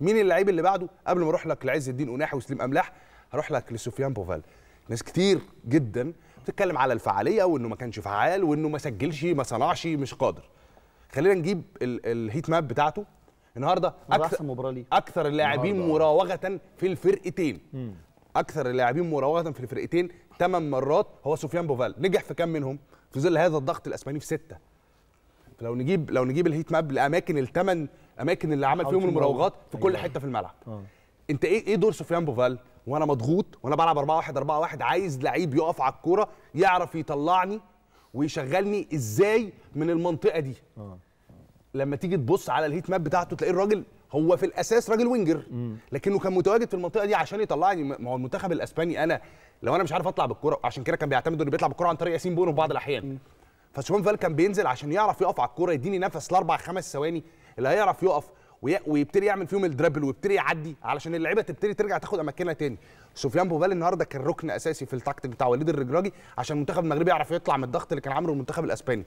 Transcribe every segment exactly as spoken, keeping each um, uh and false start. مين اللعيب اللي بعده؟ قبل ما اروح لك لعز الدين أناحي وسليم املاح هروح لك لسفيان بوفال. ناس كتير جدا بتتكلم على الفعاليه وانه ما كانش فعال وانه ما سجلش ما صنعش مش قادر. خلينا نجيب الهيت ماب بتاعته النهارده. اكثر اكثر اللاعبين مراوغه في الفرقتين. مم. اكثر اللاعبين مراوغه في الفرقتين ثمان مرات هو سفيان بوفال. نجح في كم منهم؟ في ظل هذا الضغط الاسباني في سته. فلو نجيب لو نجيب الهيت ماب الاماكن الثمان اماكن اللي عمل فيهم المراوغات في كل حته في الملعب. آه. انت ايه ايه دور سفيان بوفال؟ وانا مضغوط وانا بلعب أربعة واحد أربعة واحد عايز لعيب يقف على الكوره يعرف يطلعني ويشغلني ازاي من المنطقه دي. آه. لما تيجي تبص على الهيت ماب بتاعته تلاقي الراجل هو في الاساس راجل وينجر، لكنه كان متواجد في المنطقه دي عشان يطلعني. ما هو المنتخب الاسباني انا لو انا مش عارف اطلع بالكوره، عشان كده كان بيعتمد انه بيطلع بالكوره عن طريق ياسين بونو في بعض الاحيان. فسفيان بوفال كان بينزل عشان يعرف يقف على الكوره، يديني نفس لاربع خمس ثواني اللي هيعرف يقف ويبتدي يعمل فيهم الدربل ويبتدي يعدي علشان اللعيبه تبتدي ترجع تاخد اماكنها تاني. سفيان بوفال النهارده كان ركن اساسي في التكتيك بتاع وليد الرجراجي عشان المنتخب المغربي يعرف يطلع من الضغط اللي كان عامله المنتخب الاسباني.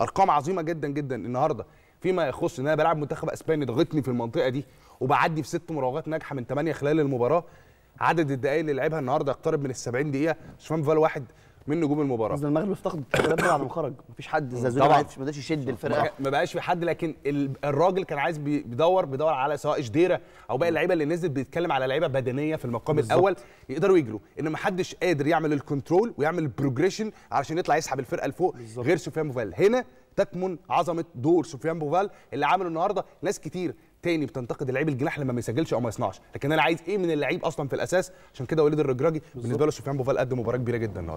ارقام عظيمه جدا جدا النهارده فيما يخص ان انا بلعب منتخب اسباني ضغطني في المنطقه دي وبعدي في ست مراوغات ناجحه من ثمانيه خلال المباراه. عدد الدقائق اللي لعبها النهارده يقترب من ال سبعين دقيقه. سفيان بوفال واحد من نجوم المباراه. اصل المغرب افتقد الشباب بعد ما خرج، مفيش حد زازولي ما قدرش يشد الفرقه، ما بقاش في حد. لكن الراجل كان عايز بيدور بيدور على سواء شديره او باقي اللعيبه اللي نزلت، بيتكلم على لعيبه بدنيه في المقام بالزبط. الاول يقدروا يجروا، ان ما حدش قادر يعمل الكنترول ويعمل البروجريشن علشان يطلع يسحب الفرقه لفوق غير سفيان بوفال. هنا تكمن عظمه دور سفيان بوفال اللي عمله النهارده. ناس كتير تاني بتنتقد اللعيب الجناح لما ما يسجلش او ما يصنعش، لكن انا عايز ايه من اللعيب اصلا في الاساس. عشان كده وليد الرجراجي بالنسبه له سفيان بوفال قدم مباراه كبيره جدا النهارده.